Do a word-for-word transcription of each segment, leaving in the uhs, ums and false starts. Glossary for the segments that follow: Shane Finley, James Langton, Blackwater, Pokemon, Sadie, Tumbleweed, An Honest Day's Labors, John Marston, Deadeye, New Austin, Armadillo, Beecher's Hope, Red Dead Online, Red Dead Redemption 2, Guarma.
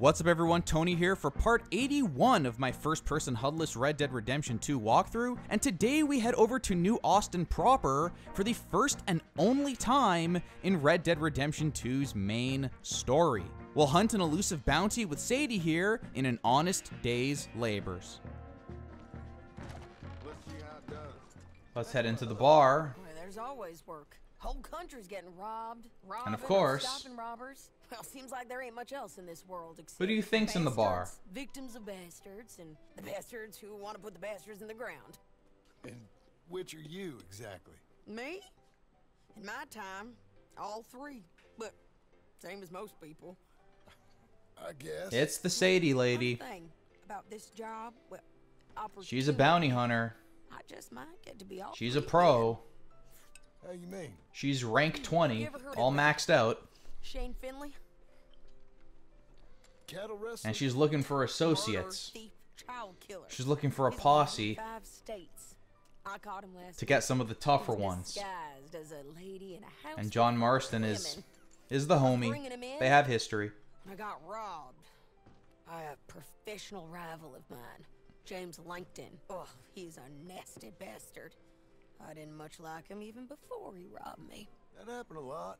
What's up everyone, Tony here for part eighty-one of my first person H U D-less Red Dead Redemption two walkthrough, and today we head over to New Austin proper for the first and only time in Red Dead Redemption two's main story. We'll hunt an elusive bounty with Sadie here in an honest day's labors. Let's see how it does. Let's head into the bar. There's always work. Whole country's getting robbed, robbing, and of course, stopping robbers. Well, seems like there ain't much else in this world except who do you think's in the bar? Victims of bastards, and the bastards who want to put the bastards in the ground. And which are you exactly? Me? In my time, all three. But same as most people, I guess. It's the Sadie lady. One thing about this job, well, she's a bounty hunter. I just might get to be all. She's a pro. Man. How you mean? She's rank twenty, all maxed out. Shane Finley. Cattle wrestler. And she's looking for associates. Murder, thief, child killer. She's looking for a posse. Five states. I caught him last to get some of the tougher ones. As a lady in a house, and John Marston is is the homie. They have history. I got robbed by a professional rival of mine, James Langton. Oh, he's a nasty bastard. I didn't much like him even before he robbed me. That happened a lot.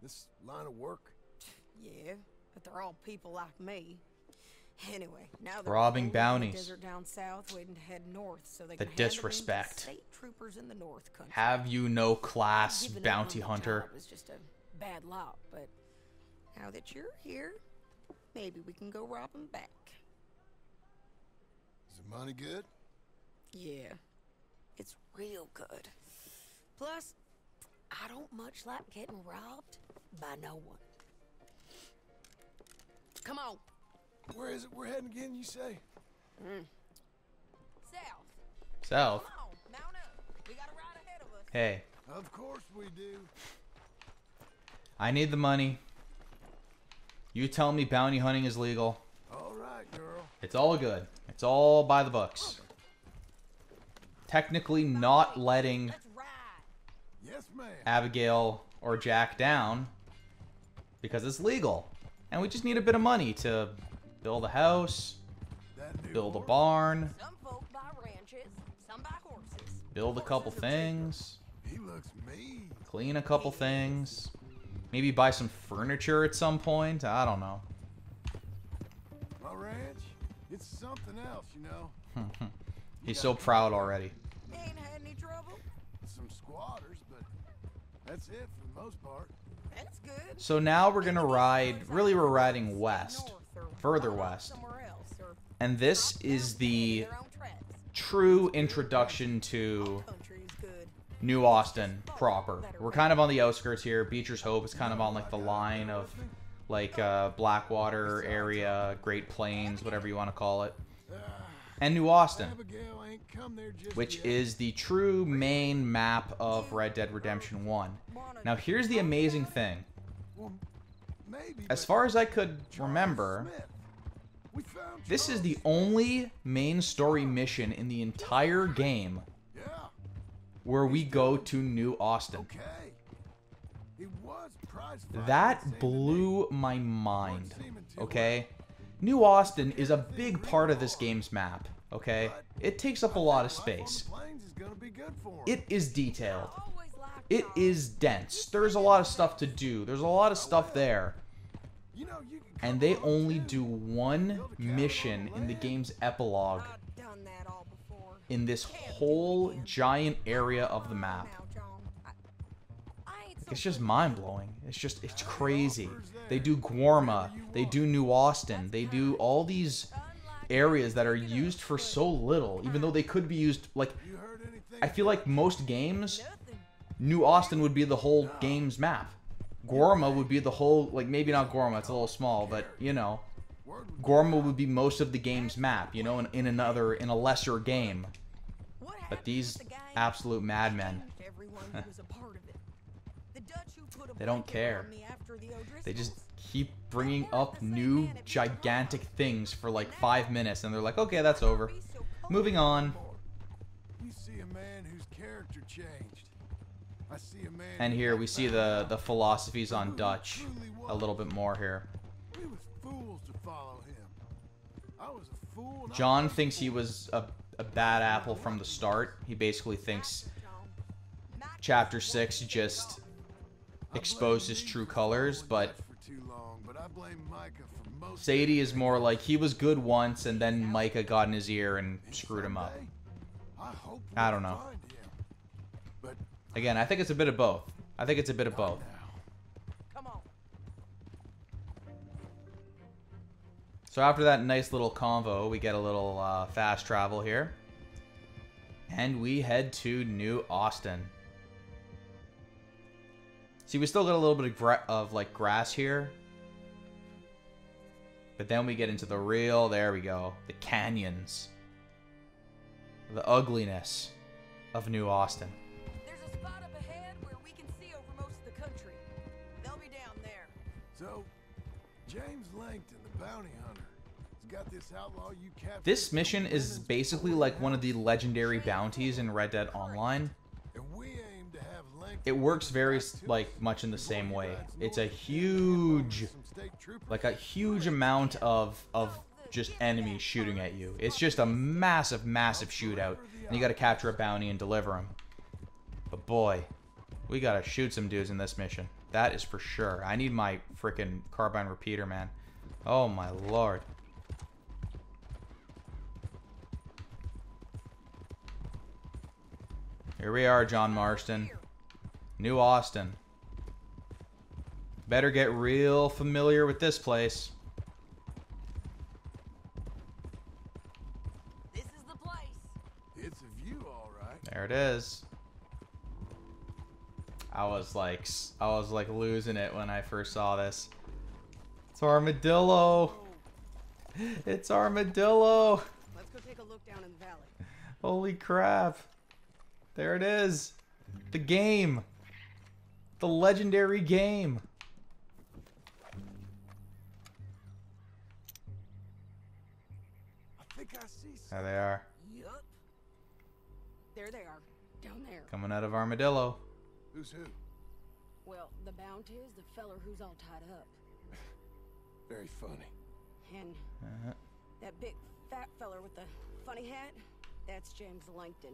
This line of work. Yeah, but they're all people like me. Anyway, now they're robbing bounties. The desert down south, waiting to head north, so they the can disrespect. The state troopers in the north country. Have you no class, bounty hunter? It was just a bad lot, but now that you're here, maybe we can go rob them back. Is the money good? Yeah. It's real good. Plus, I don't much like getting robbed by no one. Come on. Where is it we're heading again, you say? Mm. South. South. Come on, mount up. We got a ride ahead of us. Hey. Of course we do. I need the money. You tell me bounty hunting is legal. All right, girl. It's all good. It's all by the books. Technically not letting yes, Abigail or Jack down because it's legal. And we just need a bit of money to build a house, build a barn, some folk buy ranches, some buy horses. Build a couple things, he looks mean. Clean a couple things, maybe buy some furniture at some point, I don't know. My ranch, it's something else, you know. He's so proud already. Ain't had any trouble. Some squatters, but that's it for the most part. That's good. So now we're gonna ride. Really, we're riding west, further west, and this is the true introduction to New Austin proper. We're kind of on the outskirts here. Beecher's Hope is kind of on like the line of like uh, Blackwater area, Great Plains, whatever you want to call it. And New Austin, which is the true main map of Red Dead Redemption one. Now here's the amazing thing. As far as I could remember, this is the only main story mission in the entire game where we go to New Austin. That blew my mind, okay? New Austin is a big part of this game's map, okay? It takes up a lot of space. It is detailed. It is dense. There's a lot of stuff to do. There's a lot of stuff there. And they only do one mission in the game's epilogue in this whole giant area of the map. It's just mind-blowing. It's just, it's crazy. They do Guarma. They do New Austin. They do all these areas that are used for so little, even though they could be used, like, I feel like most games, New Austin would be the whole game's map. Guarma would be the whole, like, maybe not Guarma, it's a little small, but, you know, Guarma would be most of the game's map, you know, in, in another, in a lesser game. But these absolute madmen. They don't care. They just keep bringing up new gigantic things for like five minutes and they're like, okay, that's over. Moving on. You see a man whose character changed. I see a man. And here we see the the philosophies on Dutch a little bit more here. fools to follow him. I was a fool. John thinks he was a, a bad apple from the start. He basically thinks Chapter six just exposed his true colors, but Sadie is more like he was good once and then Micah got in his ear and screwed him up. I don't know. Again, I think it's a bit of both. I think it's a bit of both. So after that nice little convo, we get a little uh, fast travel here. And we head to New Austin. See, we still got a little bit of, gra of like grass here. But then we get into the real, there we go, the canyons. The ugliness of New Austin. There's a spot up ahead where we can see over most of the country. They'll be down there. So, James Langton, the bounty hunter, has got this outlaw you captured. This mission is basically like one of the legendary bounties in Red Dead Online. And we aim to have Langton. It works very like much in the same way. It's a huge, like a huge amount of of. just enemies shooting at you. It's just a massive, massive shootout. And you gotta capture a bounty and deliver them. But boy, we gotta shoot some dudes in this mission. That is for sure. I need my freaking carbine repeater, man. Oh my lord. Here we are, John Marston. New Austin. Better get real familiar with this place. There it is. I was like, I was like losing it when I first saw this. It's Armadillo. It's Armadillo. Let's go take a look down in the valley. Holy crap. There it is. The game. The legendary game. I think I see some. There they are. There they are, down there. Coming out of Armadillo. Who's who? Well, the bounty is the feller who's all tied up. Very funny. And uh-huh. that big fat feller with the funny hat, that's James Langton.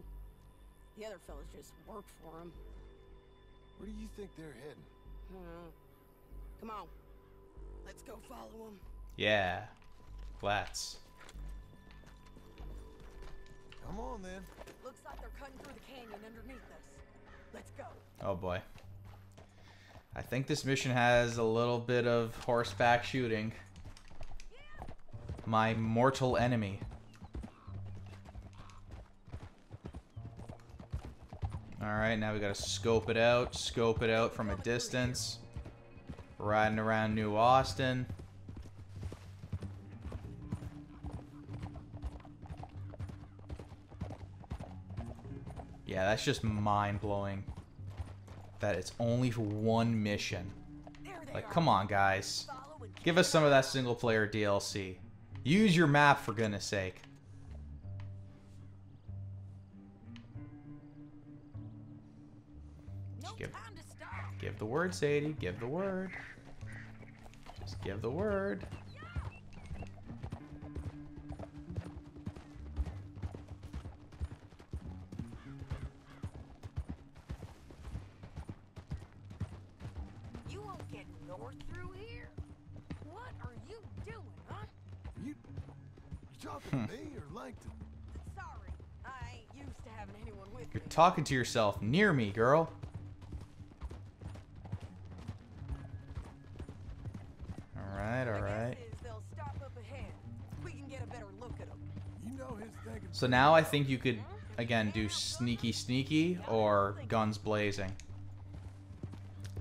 The other fellas just worked for him. Where do you think they're heading? Uh, come on, let's go follow them. Yeah, let's. Come on then. Looks like they're cutting through the canyon underneath us. Let's go. Oh boy. I think this mission has a little bit of horseback shooting. Yeah. My mortal enemy. Alright, now we gotta scope it out. Scope it out from a distance. Riding around New Austin. Yeah, that's just mind-blowing that it's only for one mission. Like, come on, guys. Give us some of that single-player D L C. Use your map, for goodness sake. Just give, give the word, Sadie. Give the word. Just give the word. You're talking to yourself near me, girl. Alright, alright. So now I think you could, again, do sneaky sneaky or guns blazing.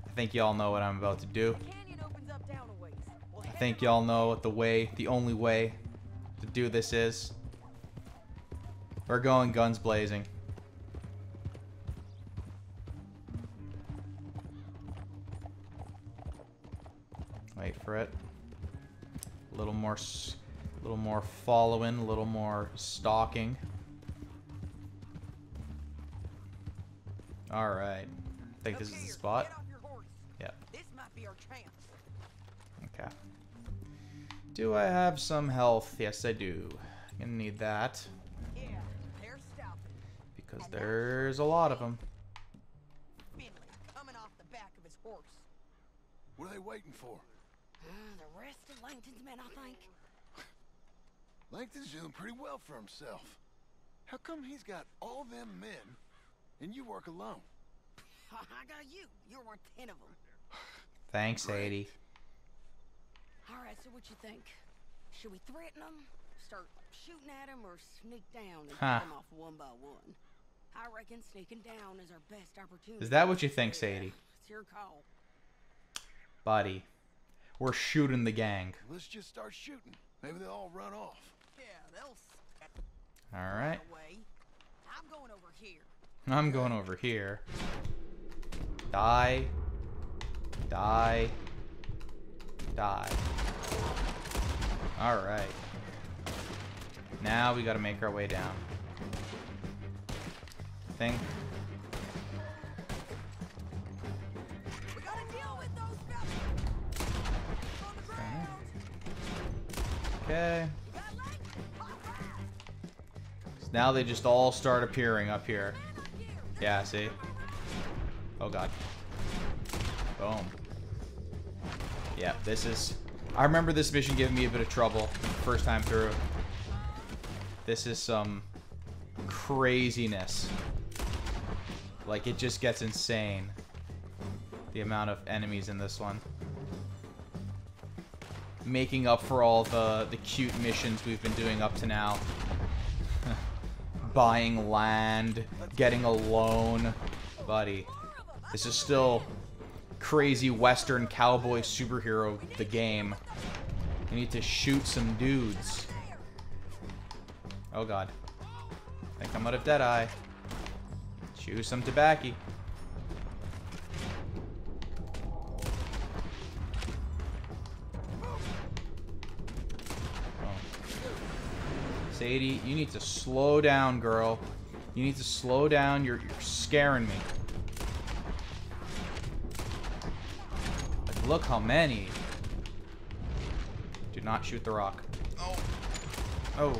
I think y'all know what I'm about to do. I think y'all know what the way, the only way to do this is. We're going guns blazing. Wait for it. A little more, a little more following, a little more stalking. All right. I think this is the spot. Yep. Okay. Do I have some health? Yes, I do. I'm gonna need that. Because there's a lot of them. Coming off the back of his horse. What are they waiting for? Uh, the rest of Langton's men, I think. Langton's doing pretty well for himself. How come he's got all them men, and you work alone? I got you. You're worth ten of them. Thanks, Sadie. All right, so what you think? Should we threaten them, start shooting at them, or sneak down and huh. come off one by one? I reckon sneaking down is our best opportunity. Is that what you think, Sadie? It's your call. Buddy, we're shooting the gang. Let's just start shooting. Maybe they'll all run off. Yeah, they'll... All right. I'm going over here. I'm going over here. Die. Die. Die. All right. Now we gotta make our way down. Thing. We gotta deal with those bastards on the ground. Okay. So now they just all start appearing up here. Yeah, see? Oh god. Boom. Yeah, this is... I remember this mission giving me a bit of trouble first time through. This is some craziness. Like, it just gets insane. The amount of enemies in this one. Making up for all the, the cute missions we've been doing up to now. Buying land, getting a loan. Buddy, this is still crazy western cowboy superhero, the game. We need to shoot some dudes. Oh god. I think I'm out of Deadeye. Chew some tobacco. Oh. Sadie, you need to slow down, girl. You need to slow down. You're, you're scaring me. Like, look how many. Do not shoot the rock. Oh. Oh.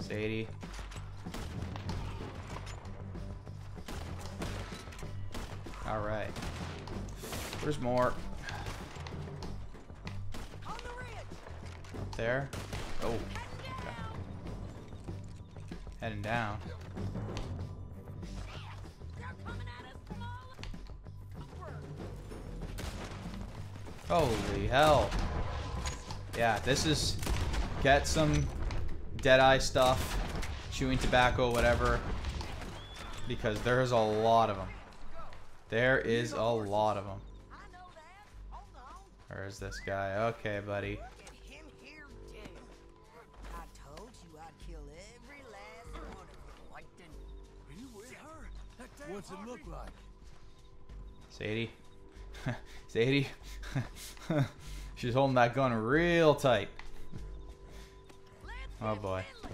Sadie. All right. There's more. On the ridge. Up there. Oh. Heading down. Okay. Heading down. Holy hell. Yeah, this is... Get some... Deadeye stuff, chewing tobacco, whatever, because there's a lot of them. There is a lot of them. Where is this guy? Okay, buddy. What's it look like? Sadie. Sadie. She's holding that gun real tight. Oh boy. Get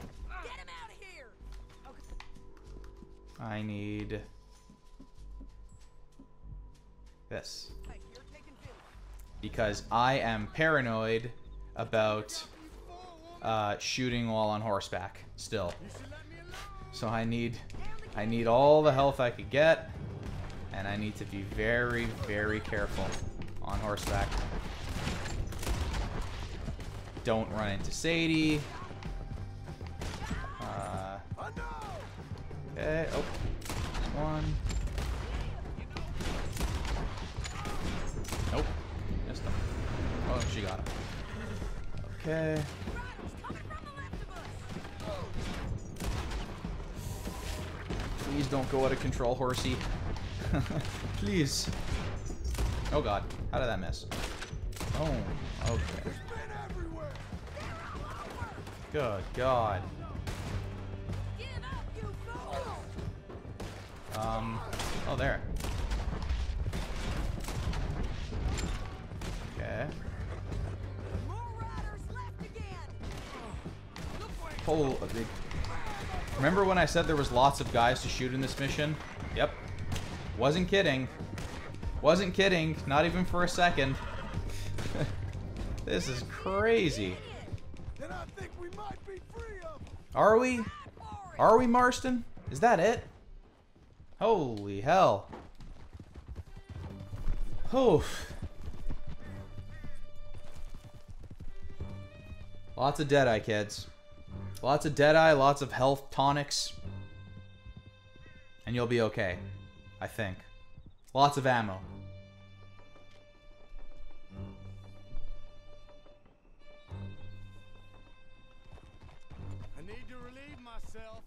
him out of here. Okay. I need this. Because I am paranoid about uh, shooting while on horseback still. So I need I need all the health I could get, and I need to be very, very careful on horseback. Don't run into Sadie. Okay, oh, one. Nope, missed him. Oh, she got him. Okay. Please don't go out of control, horsey. Please. Oh god, how did that miss? Oh, okay. Good god. Um, oh, there. Okay. More riders left again. Oh, a big... Remember when I said there was lots of guys to shoot in this mission? Yep. Wasn't kidding. Wasn't kidding. Not even for a second. This is crazy. And I think we might be free of them. Are we? Are we, Marston? Is that it? Holy hell. Oof. Lots of Deadeye, kids. Lots of Deadeye, lots of health tonics. And you'll be okay. I think. Lots of ammo. I need to relieve myself.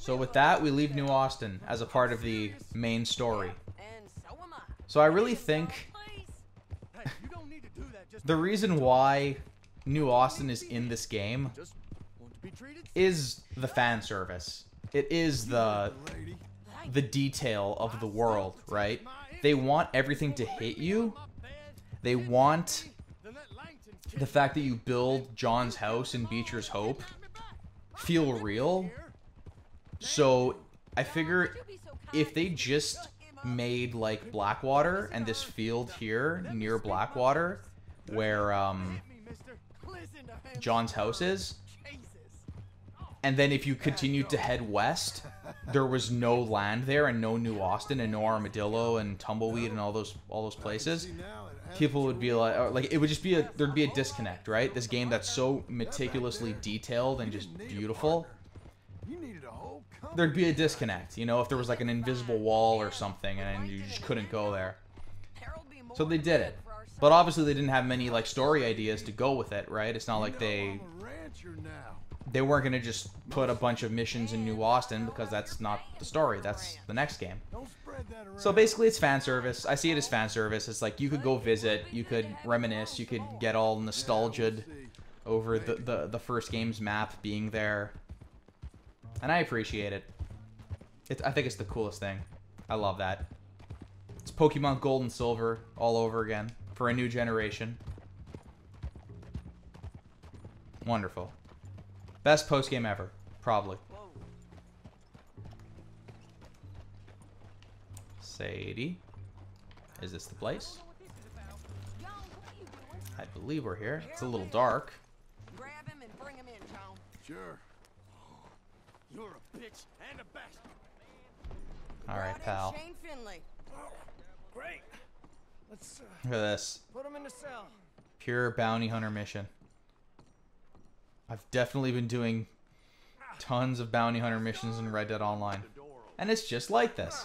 So with that, we leave New Austin as a part of the main story. So I really think the reason why New Austin is in this game is the fan service. It is the the detail of the world, right? They want everything to hit you. They want the fact that you build John's house in Beecher's Hope feel real. So I figure if they just made like Blackwater and this field here near Blackwater where um, John's house is, and then if you continued to head west, there was no land there and no New Austin and no Armadillo and Tumbleweed and all those all those places, people would be like, like it would just be a, there'd be a disconnect, right? This game that's so meticulously detailed and just beautiful, there'd be a disconnect, you know, if there was like an invisible wall or something and you just couldn't go there. So they did it. But obviously they didn't have many like story ideas to go with it, right? It's not like they they weren't going to just put a bunch of missions in New Austin, because that's not the story. That's the next game. So basically it's fan service. I see it as fan service. It's like you could go visit, you could reminisce, you could get all nostalgic over the, the, the first game's map being there. And I appreciate it. It's, I think it's the coolest thing. I love that. It's Pokemon Gold and Silver all over again for a new generation. Wonderful. Best post-game ever, probably. Sadie. Is this the place? I believe we're here. It's a little dark. Grab him and bring him in, Tom. Sure. You're a bitch and a bastard. All right, pal. Shane Finley. Oh, great. Let's uh, look at this. Put him in the cell. Pure bounty hunter mission. I've definitely been doing tons of bounty hunter missions in Red Dead Online, and it's just like this.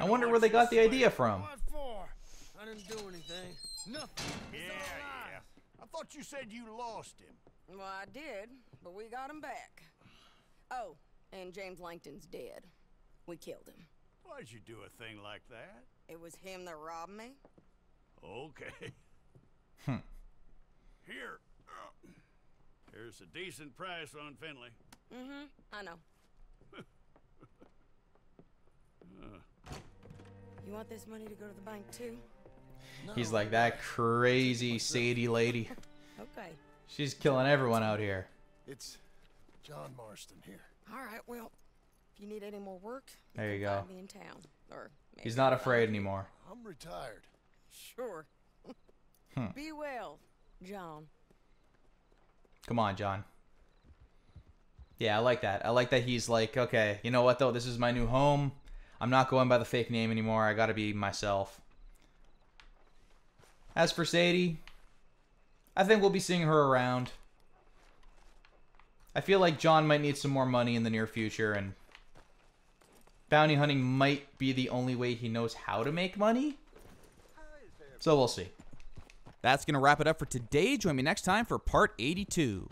I wonder where they got the idea from. I didn't do anything. Nothing. Yeah, yeah. I thought you said you lost him. Well, I did, but we got him back. Oh, and James Langton's dead. We killed him. Why'd you do a thing like that? It was him that robbed me. Okay. Hmm. Here. Uh, here's a decent price on Finley. Mm-hmm. I know. uh. You want this money to go to the bank, too? No. He's like that crazy Sadie lady. Okay. She's killing everyone out here. It's... John Marston here. All right, well, if you need any more work, you there you go. Find me in town, or maybe he's not afraid anymore. I'm retired. Sure. hmm. Be well, John. Come on, John. Yeah, I like that. I like that he's like, okay, you know what though? This is my new home. I'm not going by the fake name anymore. I got to be myself. As for Sadie, I think we'll be seeing her around. I feel like John might need some more money in the near future, and bounty hunting might be the only way he knows how to make money. So we'll see. That's going to wrap it up for today. Join me next time for part eighty-two.